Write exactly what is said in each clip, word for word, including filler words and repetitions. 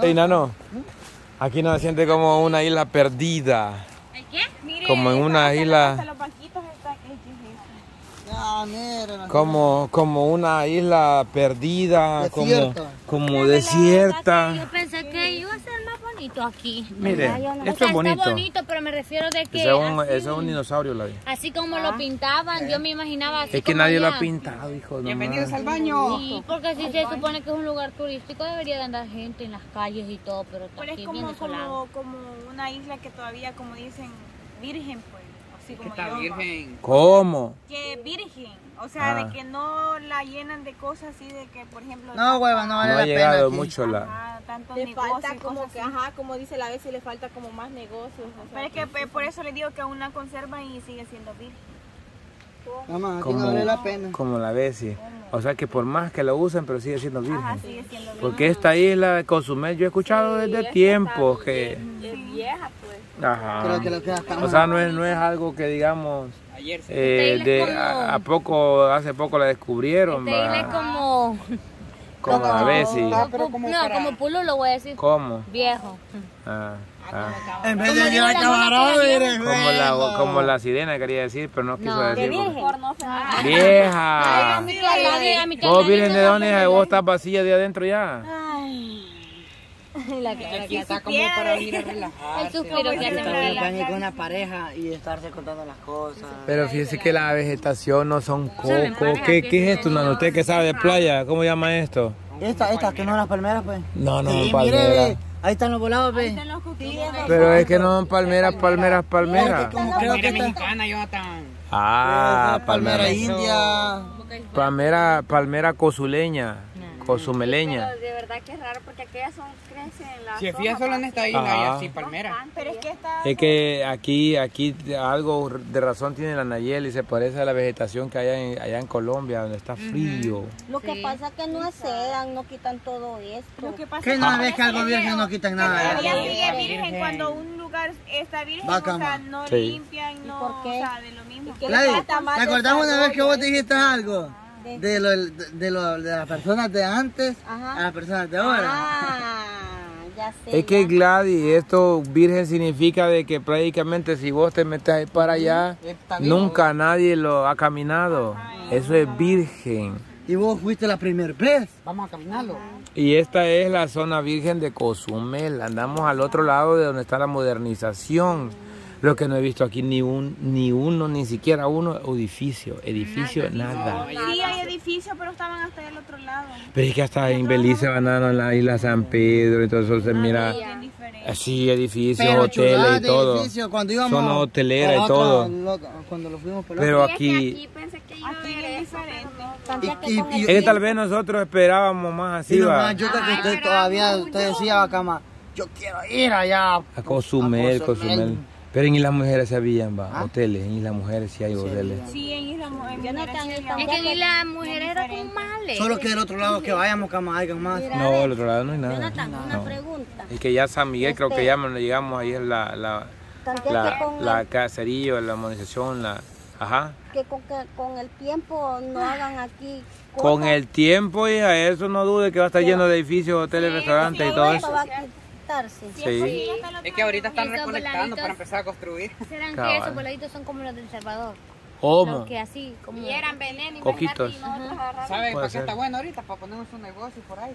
Hey, Nano, aquí no se siente como una isla perdida. ¿El qué? Como en una isla... Como, como una isla perdida, como, como desierta. Yo pensé que iba a ser más bonito aquí. Mire, esto es bonito. Está bonito, pero me refiero de que... Ese es un dinosaurio, la vida. Así como lo pintaban, yo me imaginaba así. Es que nadie lo ha pintado, hijo. Bienvenidos al baño. Sí, porque si se supone que es un lugar turístico, debería de andar gente en las calles y todo, pero está aquí bien desolado. Es como una isla que todavía, como dicen, virgen, pues. Sí, como que está virgen. ¿Cómo? Que virgen, o sea, ah. de que no la llenan de cosas así de que, por ejemplo... No, hueva, no vale no la ha llegado pena mucho la... Ajá, tanto le negocio, falta como que, así. Ajá, como dice la Bessy, le falta como más negocios. O sea, pero es que, que por eso le digo que aún la conservan y sigue siendo virgen. No, man, como, no vale la pena. Como la Bessy. O sea que por más que la usan, pero sigue siendo virgen. Ajá, sigue siendo virgen. Porque esta isla de Cozumel, yo he escuchado sí, desde tiempo que... Bien, que... Bien vieja, pues. Ajá. Que que o sea, no es, no es algo que digamos, eh, de, como... a, a poco, hace poco la descubrieron. Esta isla es como... Como a Bessy. No, como, no, como pulo lo voy a decir. ¿Cómo? Viejo. Ah, ah. En vez de ir a camarón, eres como la, como la sirena quería decir, pero no quiso no, decir. Porque... Vieja. Vos vienen de dónde, vos estás vacía de adentro ya. La cara que está como para ir a relajarse. El suspiro que hace con una pareja y estarse contando las cosas. Pero fíjese que la vegetación no son cocos. ¿Qué, ¿Qué es esto, Nano? ¿Usted que sabe de playa? ¿Cómo llama esto? Estas, estas, que no son las palmeras, pues. No, no, sí, palmeras. Ahí están los volados, pues. Pero es que no son palmeras, palmeras, palmeras. Palmera mexicana, yo tan. Ah, palmera india. Palmera, palmera cozuleña. Cozumeleña. Sí, pero de verdad que es raro porque aquellas son, crecen en la... Si fías solo en esta isla y así, palmera. Pero es que está... Es que aquí, aquí algo de razón tiene la Nayeli, se parece a la vegetación que hay en, allá en Colombia, donde está frío. Mm-hmm. Lo que sí. pasa es que no acedan, no quitan todo esto. Lo que pasa que no ves que algo virgen no quitan nada. Allá sigue virgen cuando un lugar está virgen, o sea, no sí. limpian, no... ¿Por qué? O sea, de lo mismo. ¿Te acordás una vez que vos dijiste algo? De, lo, de, lo, de las personas de antes Ajá. a las personas de ahora. Ah, ya sé, es que ya. Gladys, esto virgen significa de que prácticamente si vos te metes para allá, nunca nadie lo ha caminado. Ajá, eso es virgen. Y vos fuiste la primera vez. Vamos a caminarlo. Ajá. Y esta es la zona virgen de Cozumel. Andamos al otro lado de donde está la modernización. Ajá. Lo que no he visto aquí ni un ni uno, ni siquiera uno, edificio, edificio, nada. nada. Sí, hay edificios, pero estaban hasta el otro lado. Pero es que hasta en Belice van a la isla San Pedro, entonces se mira... Sí, edificios, hoteles y todo. Son hoteleras y todo. Pero aquí... Es que tal vez nosotros esperábamos más así, va. Yo creo que usted todavía, usted decía, Bacama, yo quiero ir allá. A Cozumel, Cozumel. Pero en Isla Mujeres se habían ¿Ah? hoteles, en Isla Mujeres sí hay sí, hoteles. Sí, en Isla Mujeres. No tan, es que en Isla Mujeres era como males. Solo que del otro lado que vayamos, que más hayan más. No, del otro lado no hay nada. Jonathan, no. una pregunta. Es que ya San Miguel este, creo que ya no llegamos, ahí es la, la, la, la caserío, la monetización, la... Ajá. Que con, que con el tiempo no hagan aquí... Cosas. Con el tiempo, hija, eso no dude que va a estar lleno de edificios, hoteles, sí, restaurantes sí, y todo eso. Sí. Sí. Es que ahorita están recolectando para empezar a construir. ¿Serán Cabal. que esos voladitos son como los del Salvador? ¿Cómo? Los que así, como... Y eran veneno y coquitos. Y ¿Sabes para qué está bueno ahorita? Para ponernos un negocio por ahí.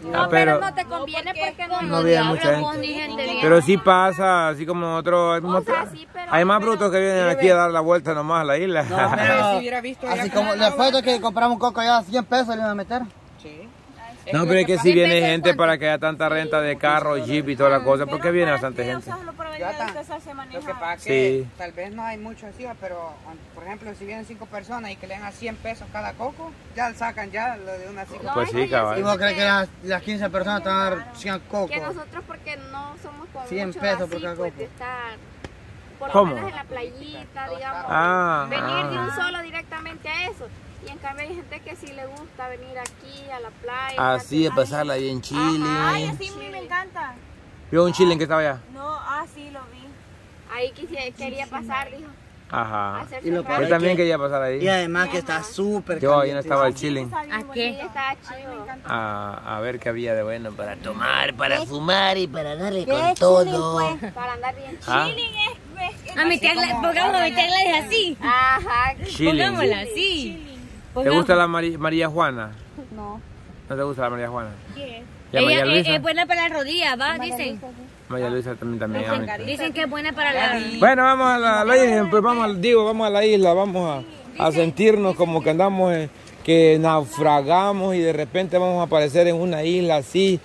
No, ah, pero, pero no te conviene no, porque, porque no había no mucha gente. gente. Pero sí pasa, así como nosotros. Hay, o sea, sí, pero, hay más pero, brutos que vienen aquí a dar la vuelta nomás a la isla. No, pero si hubiera visto... Así como después de que compramos coco allá a cien pesos le iban a meter. Sí. No, pero es que si viene gente para que haya tanta renta de carro, jeep y toda la cosa, porque viene bastante gente. Lo que pasa es que tal vez no hay mucho así, pero por ejemplo, si vienen cinco personas y que le den a cien pesos cada coco, ya sacan ya lo de una cinco. Pues sí, cabrón. ¿Y vos crees que las quince personas te van a dar cien cocos? Que nosotros, porque no somos con cien pesos por cada coco. Por lo menos en la playita, digamos. Venir de un solo directamente a eso. Y en cambio hay gente que sí le gusta venir aquí a la playa. Así de pasarla ahí en Chile. Ay, así a mí me encanta. ¿Vio un chile en que estaba allá? No, ah, sí, lo vi. Ahí quisiera, quería pasar, dijo. Ajá. Y lo peor es también que, quería pasar ahí. Y además que está súper caliente. Yo ahí no estaba al chilling. ¿A qué? A, a ver qué había de bueno para tomar, para fumar y para darle con todo. Pues, para andar bien. ¿Ah? Chilling es... es, es a meterla, pongámosla, meterla así. Ajá. Chilling. Pongámosla así. ¿Te gusta la María, María Juana? No. ¿No te gusta la María Juana? ¿Qué? ¿Y a María Ella Luisa? Es buena para las rodillas, ¿va? Dicen. María Luisa también, también. Dicen, dicen que es buena para la... Bueno, vamos a la, la isla, pues vamos, digo, vamos a la isla, vamos a, a sentirnos como que andamos, eh, que naufragamos y de repente vamos a aparecer en una isla así,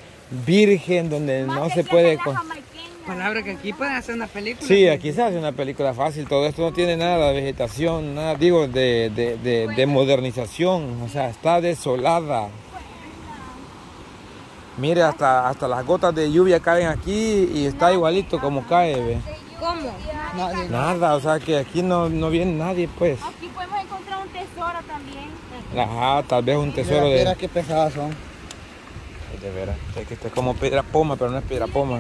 virgen, donde no se puede... Con... Palabra que aquí pueden hacer una película. Sí, aquí se hace una película fácil, todo esto no tiene nada de vegetación, nada, digo, de, de, de, de modernización, o sea, está desolada. Mire, hasta, hasta las gotas de lluvia caen aquí y está igualito como cae, ¿ve? ¿Cómo? Nada, nada, o sea que aquí no, no viene nadie, pues. Aquí podemos encontrar un tesoro también. Ajá, tal vez un tesoro de... Mira qué pesadas son. De veras, es que esto es como piedra poma, pero no es piedra poma.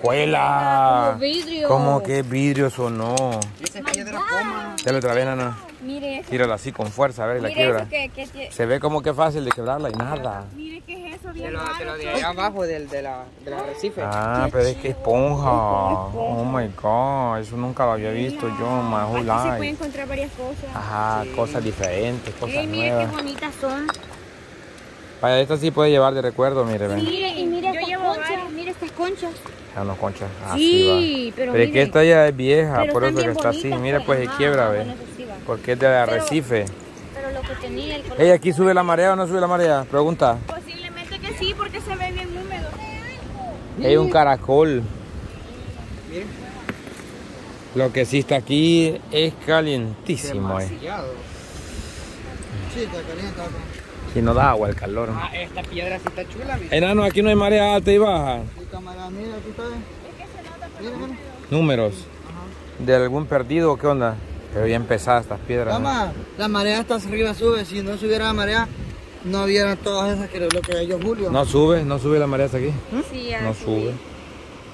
¡Cuela! Como vidrio. ¿Cómo que vidrio sonó? Esa es piedra poma. Ya lo otra vez, Nana. Mire eso. Tírala así con fuerza, a ver, la quiebra. Que, que... Se ve como que fácil de quebrarla y nada. Mire que... Te lo, te lo de allá abajo del, de la, de la arrecife. Ah, qué pero chido. Es que esponja. Oh my god, eso nunca lo había visto yeah. yo, más whole life. Se puede encontrar varias cosas. Ajá, sí. Cosas diferentes, cosas hey, mire nuevas. Mire qué bonitas son. Vaya, esto sí puede llevar de recuerdo, mire. Ven. Mire, y mire yo estas conchas, mire estas conchas. Ah, no, conchas. Ah, sí, sí pero Pero mire, es que esta ya es vieja, por eso que está así. Mire, pues se quiebra, ve. Porque es de la arrecife. Pero lo que tenía el color. Ey, ¿aquí sube la marea o no sube la marea? Pregunta. Sí, porque se ve bien húmedo. Hay un caracol. Miren. Lo que sí está aquí es calientísimo. Eh. Sí, está caliente. Si no da agua el calor. Ah, esta piedra sí está chula. Mira. Enano, aquí no hay marea alta y baja. Sí, camarada, mira, ¿tú sabes? Es que se nota por números. Números. Ajá. ¿De algún perdido o qué onda? Pero bien pesadas estas piedras. Toma, ¿no? La marea hasta arriba sube. Si no subiera la marea... No vieron todas esas que lo que yo Julio. No sube, no sube la marea hasta aquí. ¿Eh? Sí, ya no subí. sube.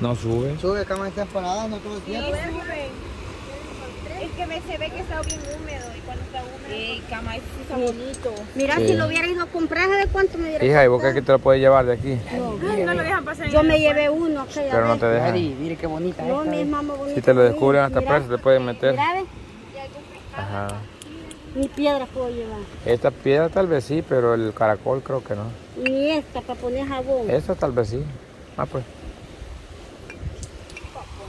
No sube. Sube, cámara está parada, no todo el tiempo. Sí, sube. Es que me se ve que está bien húmedo y cuando está húmedo. Sí, cámara está bonito. Mira, sí. Si lo hubieras ido a comprar, ¿de cuánto me dieron? Hija, ¿y vos crees que te lo puedes llevar de aquí? No, no, no lo dejan pasar. Yo me llevé uno acá. Pero vez. No te dejan. Mira, mire qué bonita. No, esta, mi mamá bonita. Si te lo descubren hasta preso, te pueden meter. Mira, ¿ves? Ajá. Ni piedra puedo llevar. Esta piedra tal vez sí, pero el caracol creo que no. Ni esta para poner jabón. Esta tal vez sí. Ah, pues.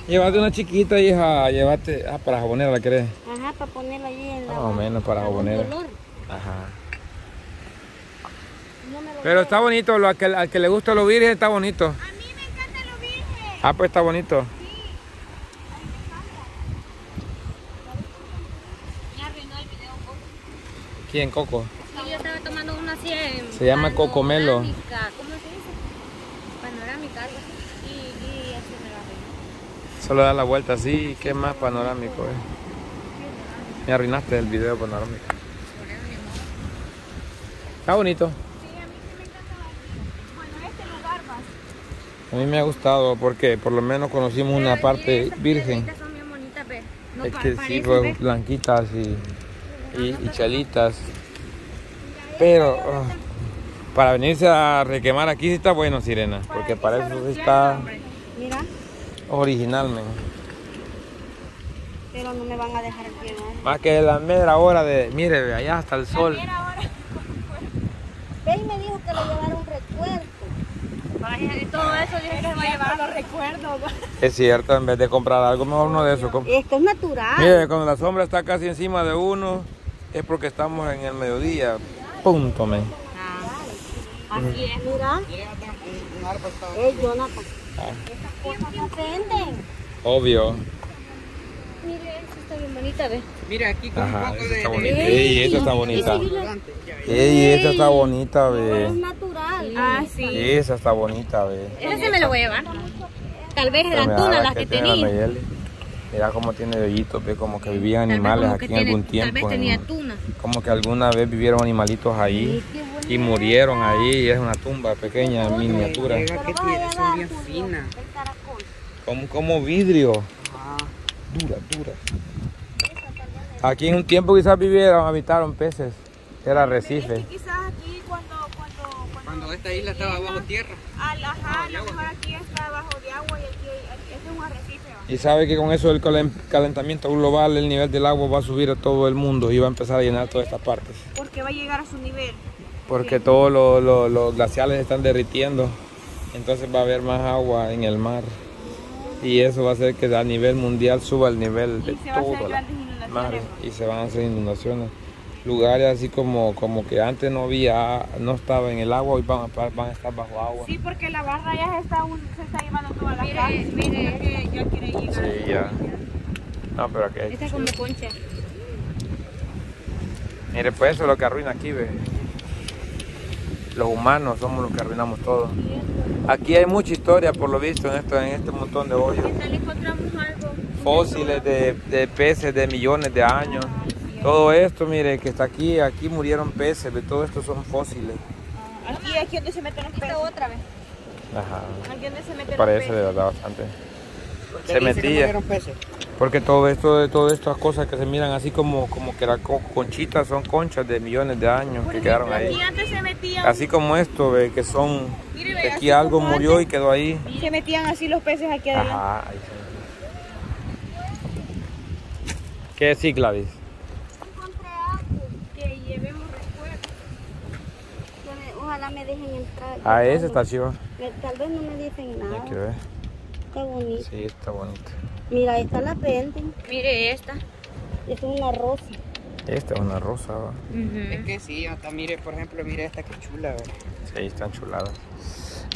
Llévate una chiquita, hija. Llévate. Ah, para jabonera la querés. Ajá, para ponerla ahí en la. Más o menos para jabonera. Ajá. No me lo pero está bonito. Lo, al, que, al que le gusta lo virgen está bonito. A mí me encanta lo virgen. Ah, pues está bonito. En coco. Sí, yo estaba tomando una así en se llama cocomelo. ¿Cómo se dice? Panorámica, algo así. Y, y así me lo arruiné. Solo da la vuelta así, ¿qué más panorámico es? Me arruinaste el video panorámico. Está bonito. Sí, a mí sí me encanta. Bueno, este lugar más. A mí me ha gustado porque por lo menos conocimos pero una parte virgen. Son bien bonitas, pero no es que sí, pues, blanquitas y... Y, y chalitas, pero uh, para venirse a requemar aquí sí está bueno, sirena, porque para eso sí está original, men. Pero no me van a dejar quemar. Más que la mera hora de, mire, allá hasta el sol. Ve y me dijo que le llevaron un recuerdo. Y todo eso dije que se va a llevar los recuerdos. Es cierto, en vez de comprar algo, mejor uno de esos. Esto es natural. Mire, cuando la sombra está casi encima de uno, es porque estamos en el mediodía. Punto, men. Ah, así es. Mira. Es Jonathan. Estas cosas venden. Obvio. Mire, esta está bien bonita, ¿ves? Mira, aquí con ajá, un poco de... Ey, esta está bonita. Ey, esta está bonita, ¿ves? Es natural. Ah, sí. Esa está bonita, ¿ves? Esa se me la voy a llevar. Tal vez eran la tuna las que tenía. Mira cómo tiene hoyitos, ¿ves? Como que vivían animales aquí en algún tiempo. Tal vez tenía tuna. Como que alguna vez vivieron animalitos ahí y murieron ahí. Y es una tumba pequeña, miniatura. Son bien finas. Como vidrio. Dura, dura. Aquí en un tiempo quizás vivieron, habitaron peces. Era arrecife. Es que quizás aquí cuando, cuando, cuando, cuando esta isla estaba bajo tierra. Al, ajá, a lo mejor aquí está bajo de agua y aquí, aquí este es un arrecife. ¿Va? Y sabe que con eso el calentamiento global, el nivel del agua va a subir a todo el mundo y va a empezar a llenar todas estas partes. Porque va a llegar a su nivel. Porque sí. Todos los, los, los glaciales están derritiendo. Entonces va a haber más agua en el mar. Y eso va a hacer que a nivel mundial suba el nivel de todo el mar. Y se van a hacer inundaciones. Lugares así como, como que antes no había, no estaba en el agua, hoy van a, van a estar bajo agua. Sí, porque la barra ya se está, un, se está llevando toda la mire, mire, que ya quiere llegar. Sí, ya. No, pero aquí. Esta es como concha. Mire, pues eso es lo que arruina aquí, ve. Los humanos somos los que arruinamos todo. Aquí hay mucha historia por lo visto en, esto, en este montón de hoyos. Quizá le encontramos algo. Fósiles de, de peces de millones de años. Ah, sí, todo esto, mire, que está aquí, aquí murieron peces, de todo esto son fósiles. Ah, aquí, aquí donde se meten los peces. Otra vez. Ajá. Aquí donde se meten los parece peces. De verdad bastante. Se metía. Porque todo esto, todas estas cosas que se miran así como, como que las conchitas son conchas de millones de años por que ejemplo, quedaron ahí. Antes se metían... Así como esto, ve, que son, mire, ve, aquí algo murió antes, y quedó ahí. Se metían así los peces aquí adelante. Ajá, ahí se... ¿Qué decís, Gladys? Encontré algo que llevemos recuerdos. Ojalá me dejen entrar. A esa estación. Tal vez no me dicen nada. Hay que ver. Está bonito. Sí, está bonito. Mira, esta la penden. Mire esta. Esta es una rosa. Esta es una rosa, ¿va? Uh-huh. Es que sí, hasta mire, por ejemplo, mire esta que chula, ¿va? Sí, están chuladas.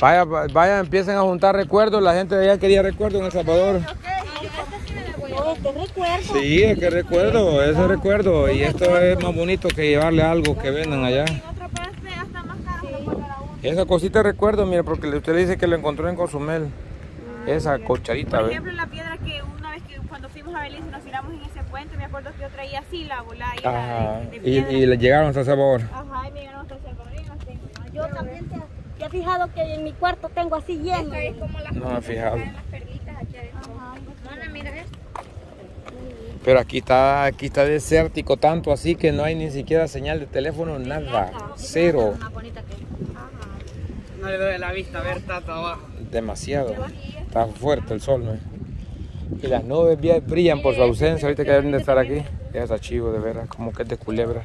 Vaya, vaya, empiecen a juntar recuerdos. La gente de allá quería recuerdos en El Salvador. No, este recuerdo. Sí, es que recuerdo, ese recuerdo. Y esto es más bonito que llevarle algo que vendan allá. Esa cosita recuerdo, mire, porque usted le dice que lo encontró en Cozumel. Esa cocharita. Por ejemplo, la piedra que una vez que cuando fuimos a Belice nos tiramos en ese puente, me acuerdo que yo traía así la bola. Ajá, de, de y, y le llegaron hasta El Salvador. Ajá, y me llegaron hasta El Salvador. No, yo también te, te has fijado que en mi cuarto tengo así lleno. Es como las no, me he fijado. Las perlitas aquí adentro. Ajá, mira esto. Pero aquí está, aquí está desértico tanto así que no hay ni siquiera señal de teléfono, nada. Cero. Una bonita que... Ajá. No le doy la vista, a ver, está todo abajo. Demasiado. Está fuerte el sol, ¿no? Y las nubes brillan por su ausencia. Ahorita que deben de estar aquí. Ya está chivo, de veras, como que es de culebra.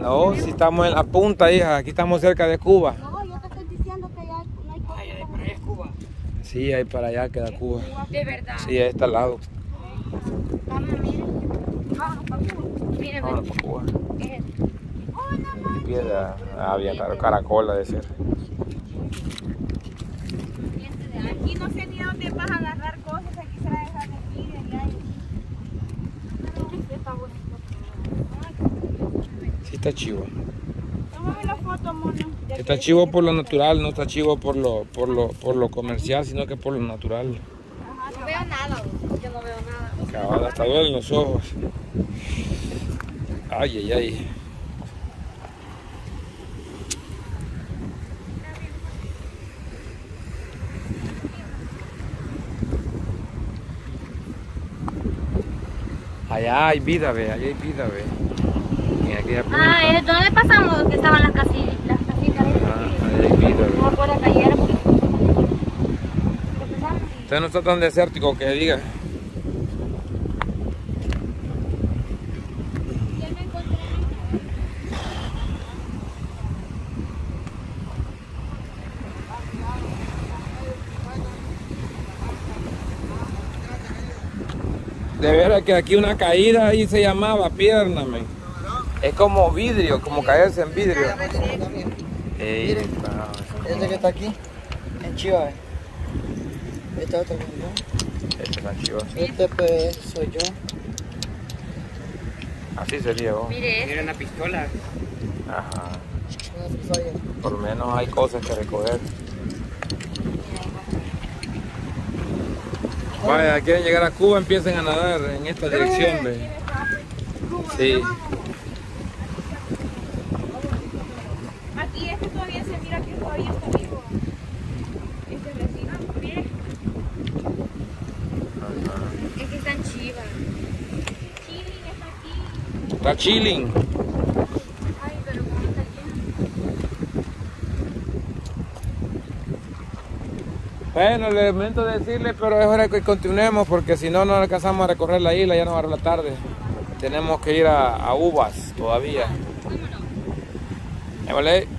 No, si estamos en la punta, hija. Aquí estamos cerca de Cuba. No, yo te estoy diciendo que ya no hay Cuba. Ahí para allá es Cuba. Sí, ahí para allá queda Cuba. De verdad. Sí, ahí está al lado. Vamos, miren. Vámonos para Cuba. Miren, vámonos para Cuba. Piedra. Ah, bien, claro, caracola de ser. Aquí no sé ni dónde vas a agarrar cosas, aquí se la dejan aquí y de allá. Sí está chivo. Tómame la foto, mono. Está chivo por lo natural, no está chivo por lo, por lo, por lo comercial, sino que por lo natural. Ajá, no veo nada, yo no veo nada. Cabal, hasta duelen los ojos. Ay, ay, ay. Allá hay vida, ve, allá hay vida, ve. Y aquí hay ah, ¿dónde pasamos? Que estaban las casillas, las casitas. Ah, allá hay vida, ve. No por acá ayer, porque... Usted no está tan desértico que diga. De veras que aquí una caída ahí se llamaba pierna, man. Es como vidrio, como caerse en vidrio. Ey, este que está aquí, en Chiva. Este otro que no. Este está en Chiva. Este pues soy yo. Así sería vos. Mire una pistola. Ajá. Por lo menos hay cosas que recoger. Vaya, quieren llegar a Cuba, empiecen a nadar en esta dirección, ve. Sí. Aquí este todavía se mira que todavía está vivo. Este vecino, mire. Es que están chivas. Está chilling. Ay, pero cómo está lleno. Bueno, les lamento decirles, pero es hora que continuemos, porque si no, no alcanzamos a recorrer la isla, ya nos va a la tarde. Tenemos que ir a, a Uvas todavía. ¿Vale?